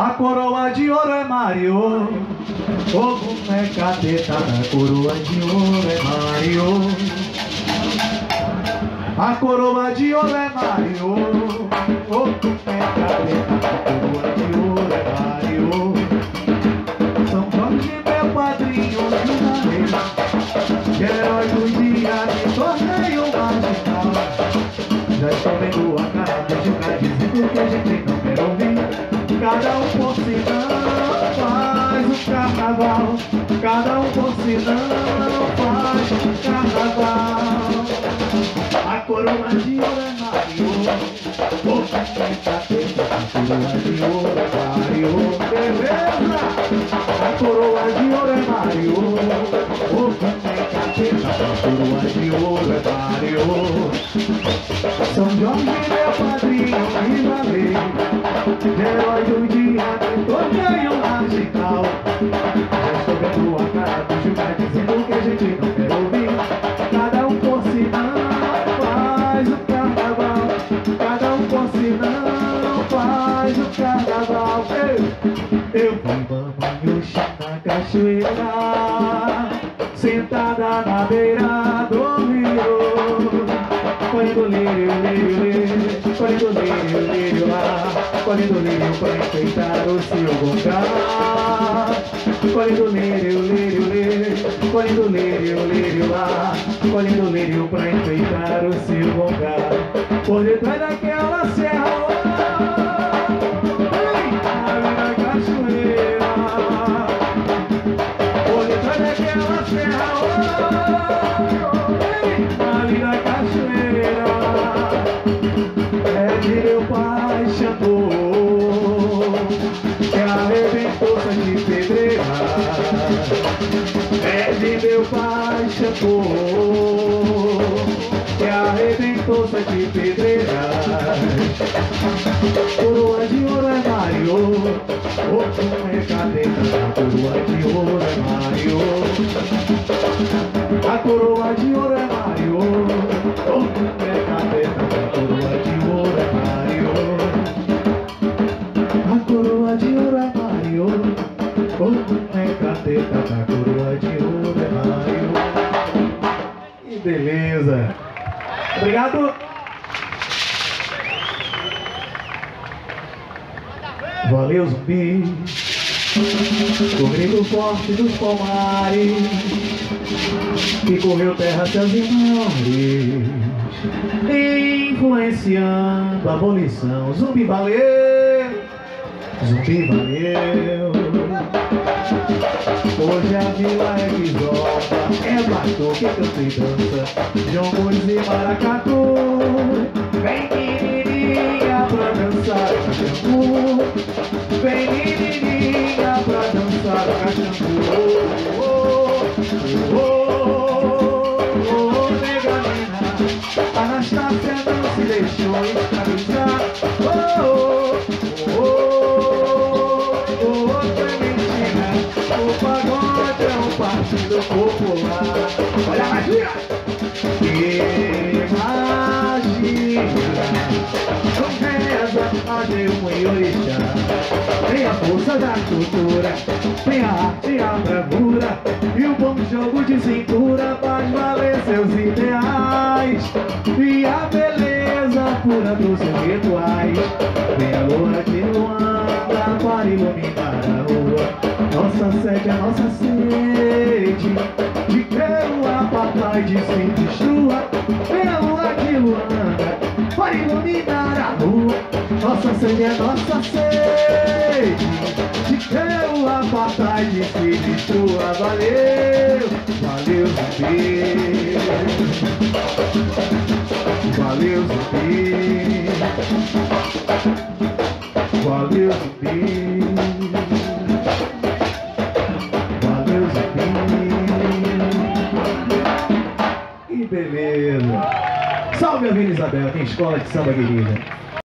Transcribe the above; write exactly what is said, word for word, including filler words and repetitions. A coroa de ouro é Mariô, o boneco cateta da coroa de ouro é Mariô. A coroa de ouro é Mariô, o boneco cateta da coroa de ouro é Mariô. São Jorge meu padrinho de uma vez, herói do dia me tornei um marginal. Já estou vendo a cara de um dizendo que a gente não quer ouvir. Cada um por si não faz o carnaval, cada um por si não faz o carnaval. A coroa de ouro é Mariô, o capeta tenta a coroa de ouro é Mariô, beleza? A coroa de ouro é Mariô, o capeta tenta a coroa de ouro é Mariô. São Jorge meu padrinho me valeu, herói do dia, todo ganho marginal. Já estou vendo a cara do Gilmar dizendo que a gente não quer ouvir. Cada um por si não faz o carnaval, cada um por si não faz o carnaval. Eu, eu vou banho-chá na cachoeira, sentada na beira do rio. Quando lírio, lírio, lírio, quando lírio, lírio lá, colhendo lírio para enfeitar o seu lugar. Colhendo lírio, lírio, lírio, colhendo lírio, lírio lá, colhendo lírio para enfeitar o seu lugar. Por detrás daquela serra, na cachoeira. Por detrás daquela serra, ali na cachoeira. É de meu pai Xangô, que arrebentou sangue de pedreira. É de meu pai Xangô, que arrebentou sangue de pedreira. Coroa de ouro é Mariô, o boneca dentro da coroa de ouro é Mariô. A coroa de ouro é Mariô, o boneca dentro da coroa de ouro é Mariô. A coroa de ouro é Mariô, o boneca dentro da coroa de ouro é Mariô. Que beleza! Obrigado! Valeu, zumbi, o grito forte dos Palmares, que correu terra, céus e mares, influenciando a abolição. Zumbi, valeu, zumbi, valeu. Hoje a vila é guizoba, é batuque, que canta e dança, jongos e maracatu. Vem menininha pra dançar cachambu, vem menininha pra dançar cachambu. Oh, oh, oh, oh, oh, nega nena, Anastácia não se deixou escravizar. Oh, oh, oh, oh, oh, Clementina, o pagode é um partido popular. Olha a magia! Yeah. Não reza a Deum e Orixá, tem a força da cultura, tem a arte e a bravura, e o bom jogo de cintura faz valer seus ideais, e a beleza pura dos seus rituais. Tem a lua de Luanda para iluminar a rua, nossa sede, a nossa sede, de Queruá, papai de Sindixua. Tem a lua de Luanda para iluminar a rua, nossa sede é nossa sede, de Queruá, papai de Sindixua. Valeu, valeu, zumbi, valeu, zumbi, valeu, zumbi, valeu, zumbi. Que beleza! Salve a Vila Isabel, tem Escola de Samba Querida.